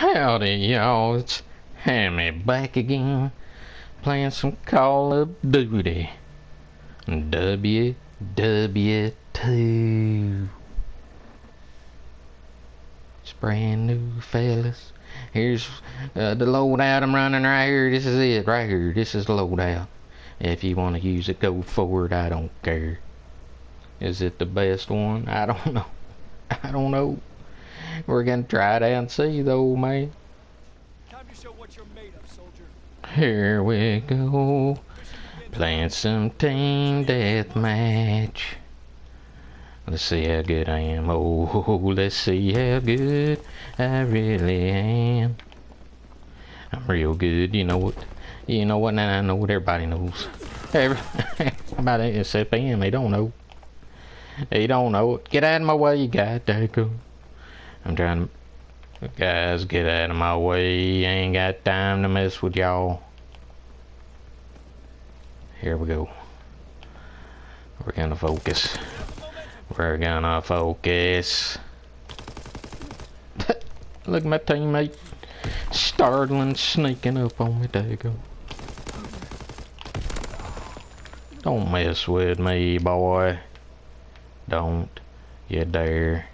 Howdy y'all, it's Hammy back again, playing some Call of Duty WWII. It's brand new, fellas. Here's the loadout I'm running right here. This is it right here. This is the loadout. If you want to use it, go for it. I don't care. Is it the best one? I don't know. I don't know. We're gonna try it out and see, though, man. Time to show what you're made of, soldier. Here we go, playing some team deathmatch. Let's see how good I am. Oh, let's see how good I really am. I'm real good, you know what? You know what? Now I know what everybody knows. Everybody except him. They don't know. They don't know it. Get out of my way, you goddamn. I'm trying to... Guys, get out of my way. I ain't got time to mess with y'all. Here we go. We're gonna focus. We're gonna focus. Look at my teammate. Startling, sneaking up on me. There you go. Don't mess with me, boy. Don't you dare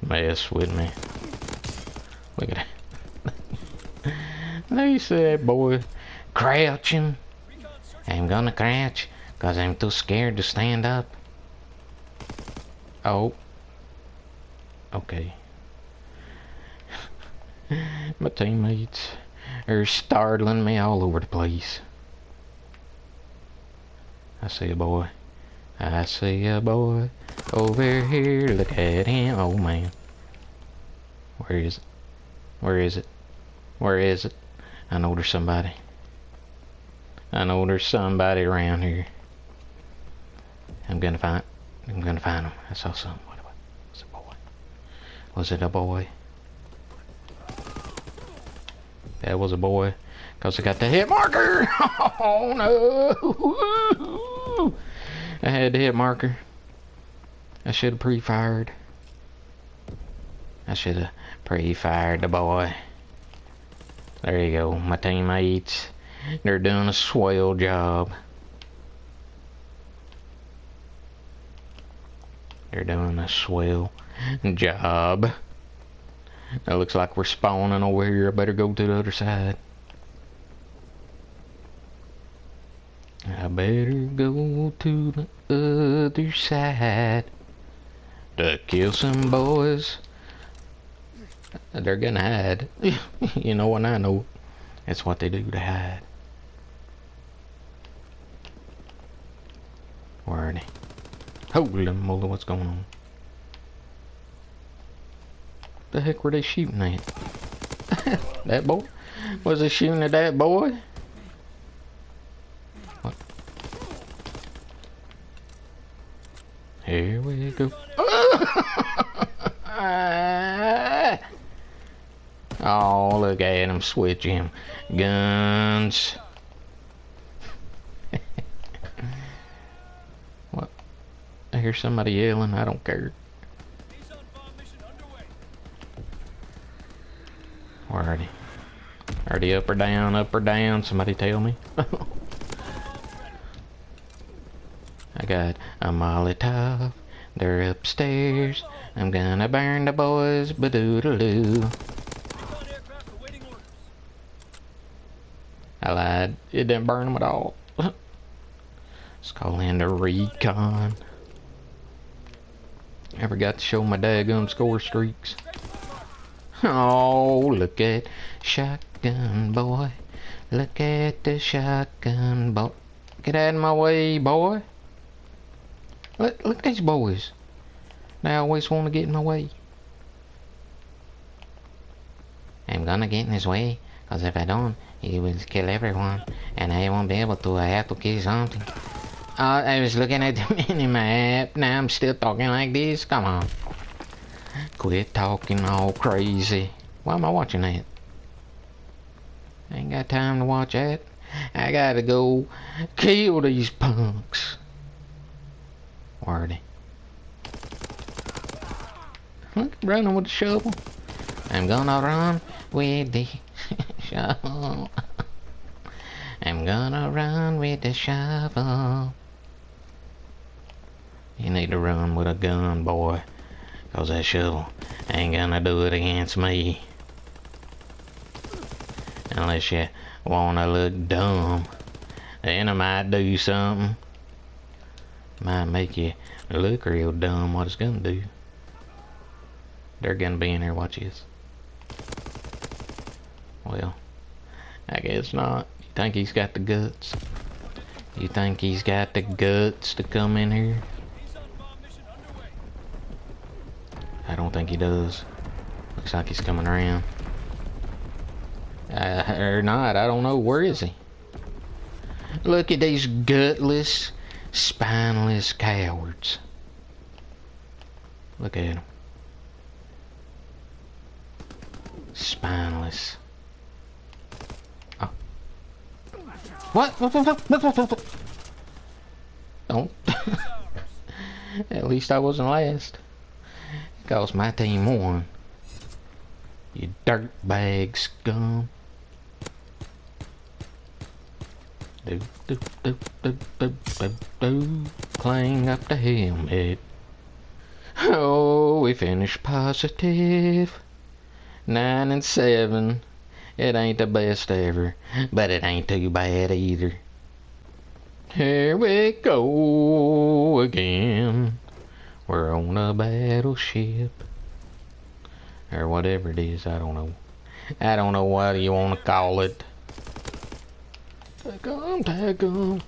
mess with me. Look at that. They said, boy, crouching. I'm gonna crouch because I'm too scared to stand up. Oh. Okay. My teammates are startling me all over the place. I see a boy. I see a boy over here. Look at him. Oh, man. Where is it? Where is it? Where is it? I know there's somebody. I know there's somebody around here. I'm gonna find him. I saw something. What was it, boy? Was it a boy? That was a boy. Cause I got the hit marker. Oh, no. I had the hit marker. I should have pre-fired. I should have pre-fired the boy. There you go. My teammates, they're doing a swell job. They're doing a swell job. It looks like we're spawning over here. I better go to the other side. I better go to the other side to kill some boys. They're gonna hide. You know what? I know. That's what they do, to hide. Where are they? Holy moly, what's going on? The heck were they shooting at? That boy? Was they shooting at that boy? Here we go. Oh, look at him, switch him. Guns. What? I hear somebody yelling, I don't care. Where are they? Are they up or down, up or down? Somebody tell me. I got a Molotov, they're upstairs. I'm gonna burn the boys, ba-doo-doo-doo. I lied, it didn't burn them at all. Let's call in the recon. I forgot to show my daggum score streaks. Oh, look at shotgun boy. Look at the shotgun boy. Get out of my way, boy. Look at these boys. They always want to get in my way. I'm gonna get in his way, cause if I don't, he will kill everyone, and I won't be able to. I have to kill something. I was looking at the minimap. Now I'm still talking like this. Come on, quit talking all crazy. Why am I watching that? I ain't got time to watch that. I gotta go kill these punks. Where are they? Look, running with a shovel. I'm gonna run with the shovel. I'm gonna run with the shovel. You need to run with a gun, boy, cause that shovel ain't gonna do it against me. Unless you wanna look dumb, then I might do something. Might make you look real dumb what it's gonna do. They're gonna be in here, watch this. Well, I guess not. You think he's got the guts? You think he's got the guts to come in here? I don't think he does. Looks like he's coming around. Or not, I don't know. Where is he? Look at these gutless, spineless cowards. Look at him. Spineless. Oh. What? Don't. At least I wasn't last. Because my team won. You dirtbag scum. Do, do, do, do, do, do, do. Clang up the helmet. Oh, we finished positive. 9 and 7. It ain't the best ever, but it ain't too bad either. Here we go again. We're on a battleship. Or whatever it is, I don't know. I don't know what you want to call it. Tag 'em.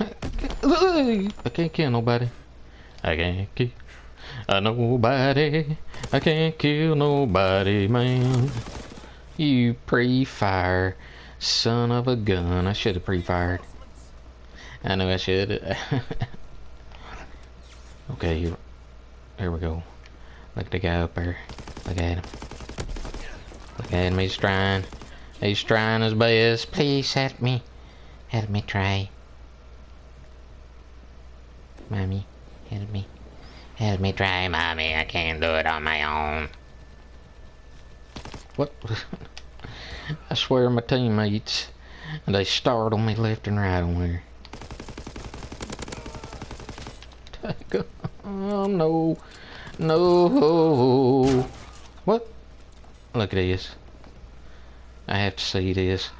I can't kill nobody. I can't kill nobody. I can't kill nobody, man. You pre-fire son of a gun. I should have pre-fired. I know I should. Okay, you. There we go. Look at the guy up there. Look at him. Look at him. He's trying. He's trying his best. Please help me. Help me try. Mommy, help me. Help me try, mommy. I can't do it on my own. What? I swear my teammates, they startle me left and right on here. No. No. What? Look at this. I have to see this.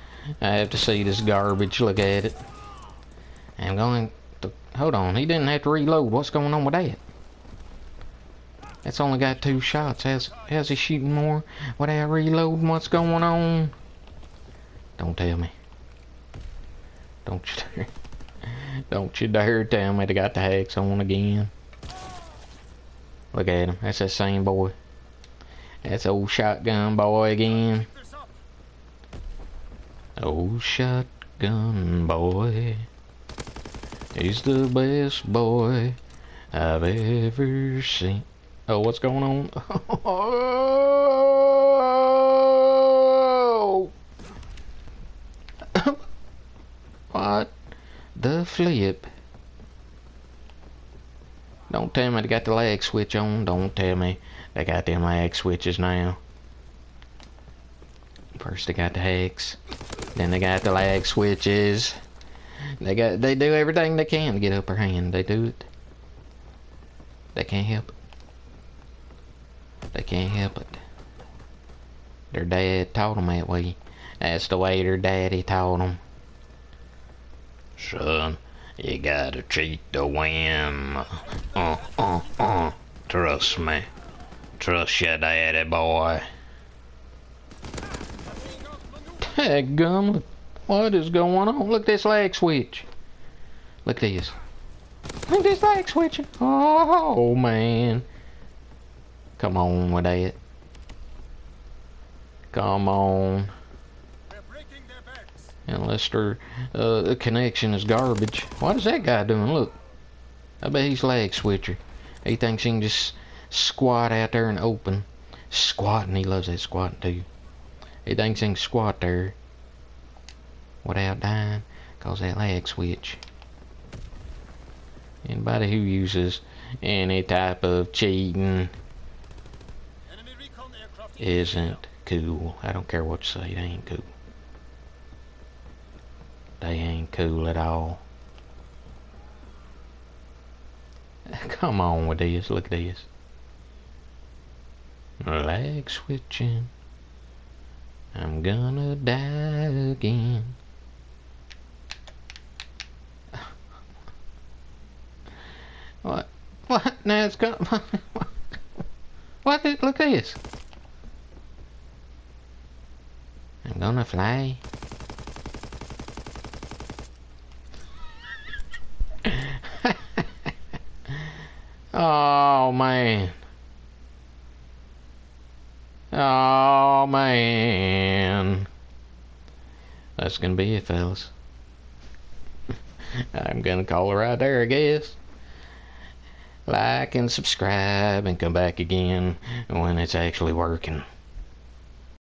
I have to see this garbage. Look at it. I'm going to... Hold on. He didn't have to reload. What's going on with that? That's only got 2 shots. How's he shooting more without reloading? What's going on? Don't tell me. Don't you dare. Don't you dare tell me they got the hacks on again. Look at him. That's that same boy. That's old shotgun boy again. Old shotgun boy. He's the best boy I've ever seen. Oh, what's going on? Oh! What the flip? Don't tell me they got the lag switch on. Don't tell me they got them lag switches now. First they got the hacks, then they got the lag switches. They do everything they can to get upper hand. They do it. They can't help it. They can't help it. Their dad taught them that way. That's the way their daddy taught them. Son, you gotta cheat to win. Trust me. Trust your daddy, boy. Dadgummit. What is going on? Look at this lag switch. Look at this. Look at this lag switch. Oh, man. Come on with that. Come on. They're breaking their backs. Unless their connection is garbage. What is that guy doing? Look. I bet he's lag switcher. He thinks he can just squat out there and open. Squatting. He loves that squatting too. He thinks he can squat there without dying. Cause that lag switch. Anybody who uses any type of cheating isn't cool. I don't care what you say, they ain't cool. They ain't cool at all. Come on with this, look at this. Lag switching. I'm gonna die again. What? What? Now it's gone. What? Look at this. I'm gonna fly. Oh man. Oh man. That's gonna be it, fellas. I'm gonna call it right there, I guess. Like and subscribe and come back again when it's actually working.